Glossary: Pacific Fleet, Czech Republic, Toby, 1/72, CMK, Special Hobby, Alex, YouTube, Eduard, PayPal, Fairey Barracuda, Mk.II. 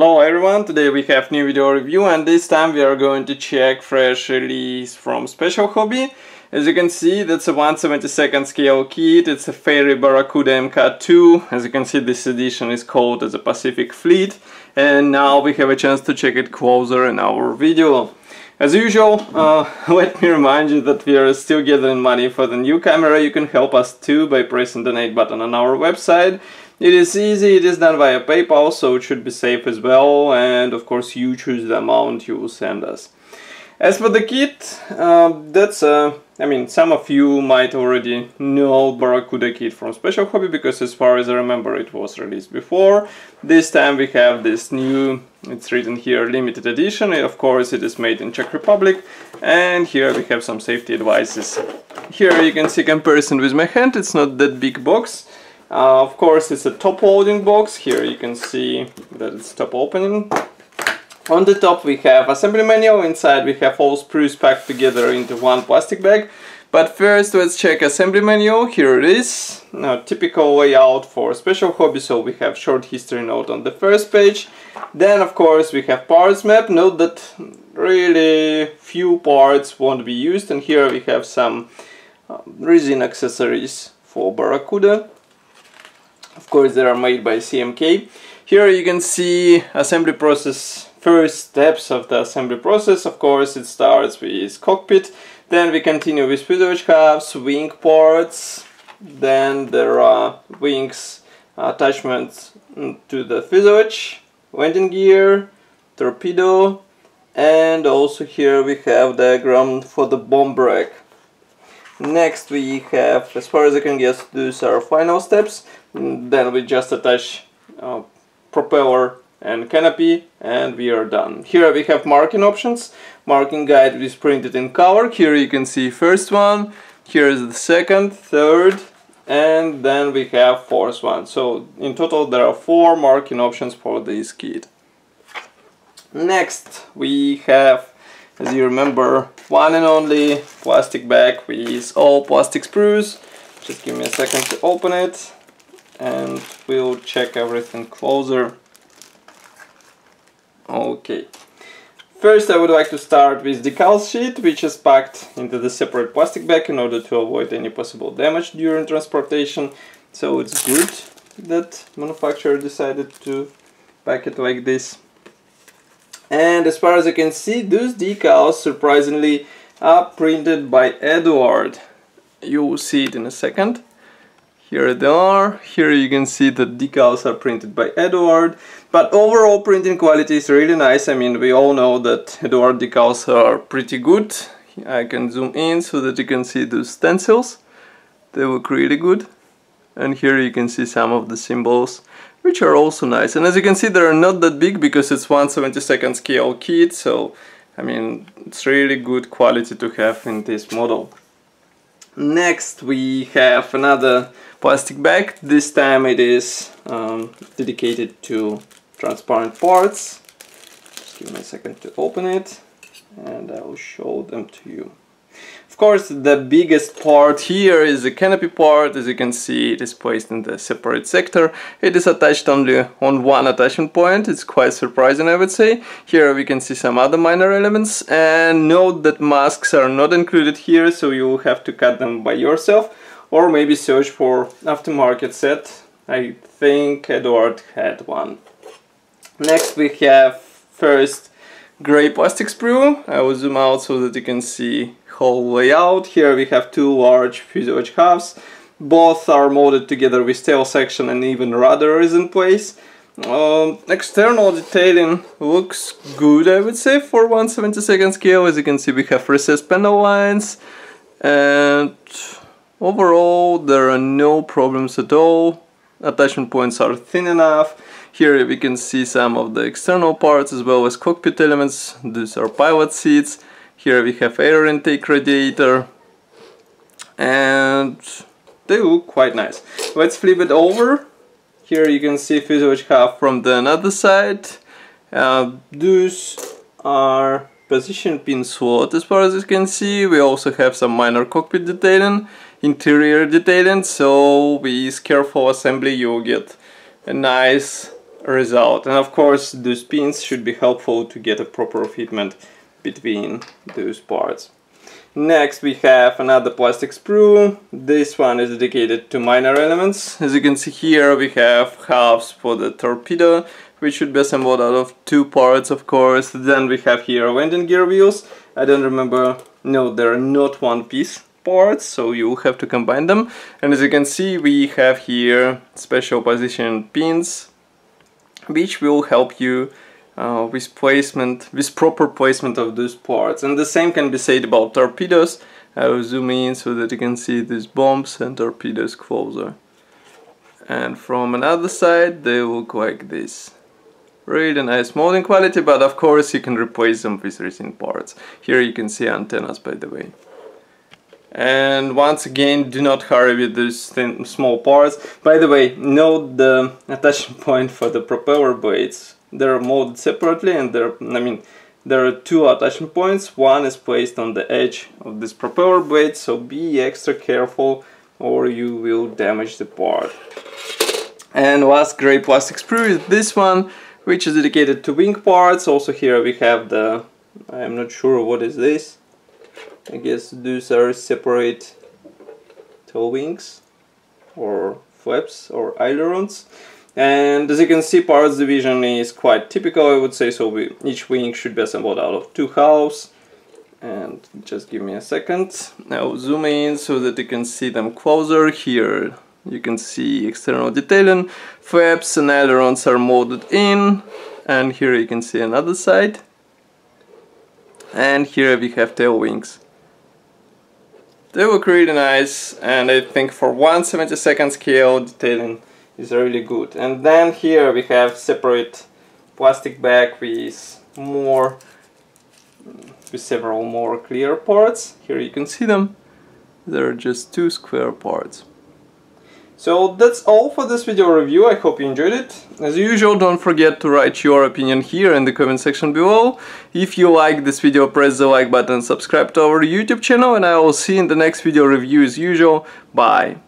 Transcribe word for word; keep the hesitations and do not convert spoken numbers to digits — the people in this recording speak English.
Hello everyone, today we have new video review and this time we are going to check fresh release from Special Hobby. As you can see, that's a one seventy-second scale kit, it's a Fairey Barracuda M K two. As you can see, this edition is called as a Pacific Fleet, and now we have a chance to check it closer in our video. As usual, uh, let me remind you that we are still gathering money for the new camera. You can help us too by pressing the donate button on our website. It is easy, it is done via PayPal, so it should be safe as well, and of course you choose the amount you will send us. As for the kit, uh, that's, uh, I mean, some of you might already know Barracuda kit from Special Hobby, because as far as I remember it was released before. This time we have this new, it's written here, limited edition. Of course it is made in Czech Republic, and here we have some safety advices. Here you can see comparison with my hand, it's not that big box. Uh, of course it's a top loading box. Here you can see that it's top opening. On the top we have assembly manual, inside we have all sprues packed together into one plastic bag. But first let's check assembly manual. Here it is. Now, typical layout for Special Hobby, so we have short history note on the first page. Then of course we have parts map. Note that really few parts won't be used, and here we have some uh, resin accessories for Barracuda. Of course they are made by C M K. Here you can see assembly process, first steps of the assembly process. Of course it starts with cockpit, then we continue with fuselage hubs, wing parts, then there are wings attachments to the fuselage, landing gear, torpedo, and also here we have diagram for the bomb rack. Next we have, as far as I can guess, these are final steps. Then we just attach uh, propeller and canopy and we are done. Here we have marking options. Marking guide is printed in color. Here you can see first one, here is the second, third, and then we have fourth one. So in total there are four marking options for this kit. Next we have, as you remember, one and only plastic bag with all plastic sprues. Just give me a second to open it and we'll check everything closer. Okay. First I would like to start with decal sheet, which is packed into the separate plastic bag in order to avoid any possible damage during transportation. So it's good that manufacturer decided to pack it like this. And as far as I can see, those decals, surprisingly, are printed by Eduard. You will see it in a second. Here they are. Here you can see the decals are printed by Eduard. But overall printing quality is really nice. I mean, we all know that Eduard decals are pretty good. I can zoom in so that you can see those stencils. They look really good. And here you can see some of the symbols, which are also nice. And as you can see, they are not that big because it's one seventy-second scale kit, so I mean it's really good quality to have in this model. Next we have another plastic bag. This time it is um, dedicated to transparent parts. Just give me a second to open it and I will show them to you. Of course, the biggest part here is the canopy part. As you can see, it is placed in the separate sector. It is attached only on one attachment point. It's quite surprising, I would say. Here we can see some other minor elements, and note that masks are not included here, so you will have to cut them by yourself or maybe search for aftermarket set. I think Eduard had one. Next we have first grey plastic sprue. I will zoom out so that you can see whole layout. Here we have two large fuselage halves. Both are molded together with tail section, and even rudder is in place. Um, external detailing looks good, I would say, for one seventy-second scale. As you can see, we have recessed panel lines, and overall there are no problems at all. Attachment points are thin enough. Here we can see some of the external parts as well as cockpit elements. These are pilot seats. Here we have air intake radiator, and they look quite nice. Let's flip it over. Here you can see fuselage half from the another side. Uh, these are position pin slot as far as you can see. We also have some minor cockpit detailing, interior detailing, so with careful assembly you will get a nice result. And of course those pins should be helpful to get a proper fitment between those parts. Next we have another plastic sprue. This one is dedicated to minor elements. As you can see here, we have halves for the torpedo, which should be assembled out of two parts, of course. Then we have here landing gear wheels. I don't remember, no, they're not one piece parts, so you will have to combine them. And as you can see, we have here special position pins, which will help you Uh, with placement, with proper placement of those parts. And the same can be said about torpedoes. I will zoom in so that you can see these bombs and torpedoes closer. And from another side they look like this. Really nice molding quality, but of course you can replace them with resin parts. Here you can see antennas, by the way. And once again, do not hurry with those thin, small parts. By the way, note the attachment point for the propeller blades. They're molded separately, and there, I mean, there are two attachment points. One is placed on the edge of this propeller blade, so be extra careful or you will damage the part. And last grey plastic sprue is this one, which is dedicated to wing parts. Also here we have the, I'm not sure what is this, I guess these are separate tail wings or flaps or ailerons. And as you can see, parts division is quite typical, I would say. So we, each wing should be assembled out of two halves. And just give me a second. Now zoom in so that you can see them closer. Here you can see external detailing. Flaps and ailerons are molded in. And here you can see another side. And here we have tail wings. They look really nice, and I think for one seventy-second scale detailing is really good. And then here we have separate plastic bag with more, with several more clear parts. Here you can see them. There are just two square parts. So that's all for this video review. I hope you enjoyed it. As usual, don't forget to write your opinion here in the comment section below. If you like this video, press the like button, subscribe to our YouTube channel, and I will see you in the next video review as usual. Bye!